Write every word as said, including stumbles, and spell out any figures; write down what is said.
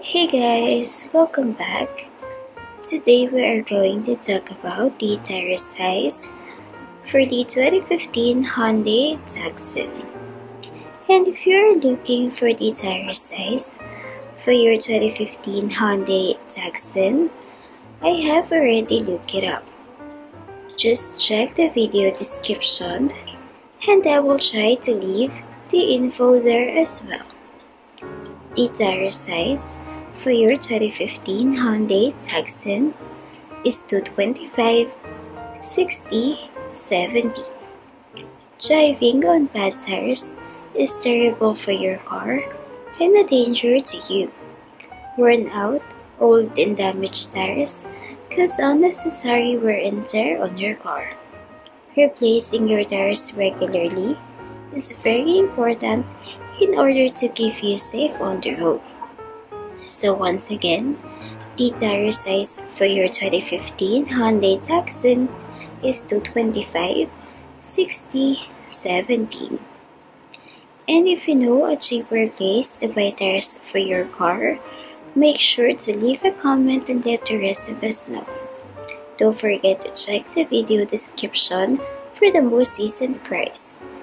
Hey guys, welcome back. Today we are going to talk about the tire size for the twenty fifteen Hyundai Tucson. And if you are looking for the tire size for your twenty fifteen Hyundai Tucson, I have already looked it up. Just check the video description and I will try to leave the info there as well. The tire size for your twenty fifteen Hyundai Tucson is two twenty-five, sixty, seventy. Driving on bad tires is terrible for your car and a danger to you. Worn out, old and damaged tires cause unnecessary wear and tear on your car. Replacing your tires regularly is very important in order to keep you safe on the road. So once again, the tire size for your twenty fifteen Hyundai Tucson is two twenty-five, sixty, seventeen. And if you know a cheaper place to buy tires for your car, make sure to leave a comment and let the rest of us know. Don't forget to check the video description for the most recent price.